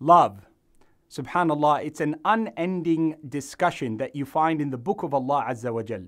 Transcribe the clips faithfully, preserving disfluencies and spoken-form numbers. love. Subhanallah, it's an unending discussion that you find in the book of Allah Azza wa Jal.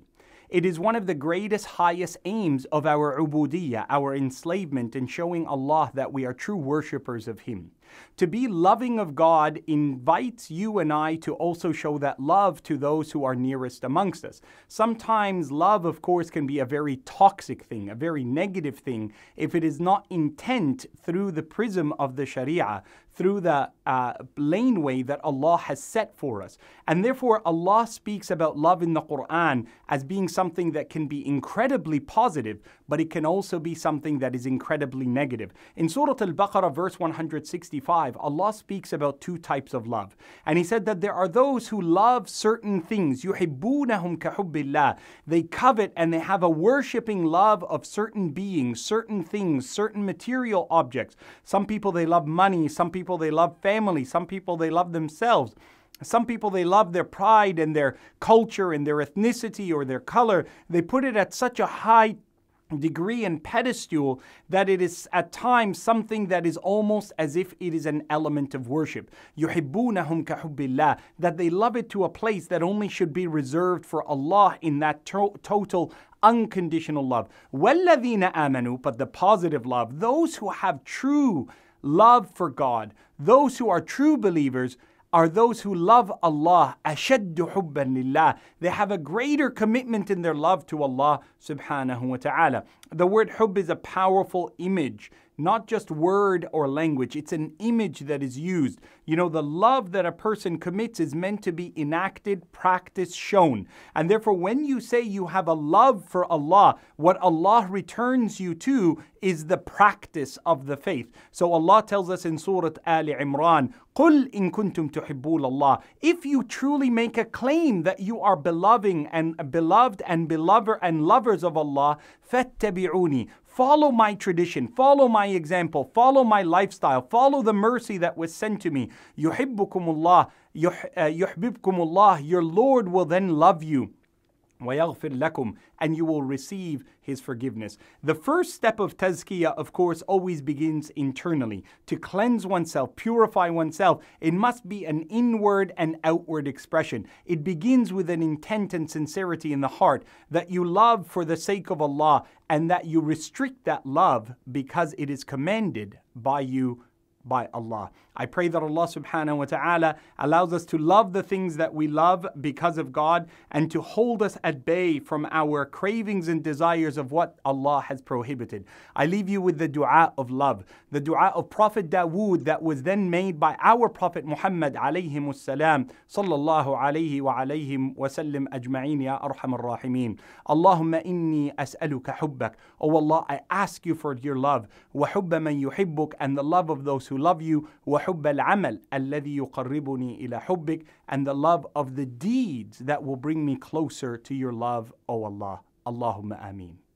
It is one of the greatest, highest aims of our ubudiyya, our enslavement in showing Allah that we are true worshippers of Him. To be loving of God invites you and I to also show that love to those who are nearest amongst us. Sometimes love, of course, can be a very toxic thing, a very negative thing, if it is not intent through the prism of the Sharia, through the uh, laneway that Allah has set for us. And therefore, Allah speaks about love in the Quran as being something that can be incredibly positive, but it can also be something that is incredibly negative. In Surah Al Baqarah, verse one hundred sixty-five, Allah speaks about two types of love. And He said that there are those who love certain things. يُحِبُّونَهُمْ كَحُبِّ اللَّهِ. They covet and they have a worshipping love of certain beings, certain things, certain material objects. Some people they love money, some people they love family, some people they love themselves. Some people, they love their pride and their culture and their ethnicity or their color. They put it at such a high degree and pedestal that it is at times something that is almost as if it is an element of worship. يُحِبُّونَهُمْ كَحُبِّ اللَّهِ. That they love it to a place that only should be reserved for Allah in that to total unconditional love. وَالَّذِينَ آمَنُوا. But the positive love, those who have true love for God, those who are true believers, are those who love Allah. أَشَدُّ حُبًّا لِلَّهِ. They have a greater commitment in their love to Allah subhanahu wa ta'ala. The word hubb is a powerful image, not just word or language. It's an image that is used. You know, the love that a person commits is meant to be enacted, practiced, shown. And therefore, when you say you have a love for Allah, what Allah returns you to is the practice of the faith. So Allah tells us in Surah Ali Imran, قُلْ إِن كُنْتُمْ تُحِبُّونَ اللَّهِ. If you truly make a claim that you are beloving and beloved and belover and lovers of Allah, فَاتَّبِعُونِي. Follow my tradition, follow my example, follow my lifestyle, follow the mercy that was sent to me. يُحِبُّكُمُ اللَّهِ. Your Lord will then love you. وَيَغْفِرْ لَكُمْ. And you will receive His forgiveness. The first step of Tazkiyah, of course, always begins internally. To cleanse oneself, purify oneself, it must be an inward and outward expression. It begins with an intent and sincerity in the heart that you love for the sake of Allah and that you restrict that love because it is commanded by you, by Allah. I pray that Allah subhanahu wa ta'ala allows us to love the things that we love because of God and to hold us at bay from our cravings and desires of what Allah has prohibited. I leave you with the dua of love, the dua of Prophet Dawood that was then made by our Prophet Muhammad alayhimus salam, sallallahu alayhi wa alayhim wa sallam ajma'in ya arhamar rahimin. Allahumma inni as'aluka hubbak. Oh Allah, I ask you for your love, wa hubba man yuhibbuk, and the love of those who love you, وحب العمل الذي يقربني إلى حبك, and the love of the deeds that will bring me closer to your love, O Allah. Allahumma ameen.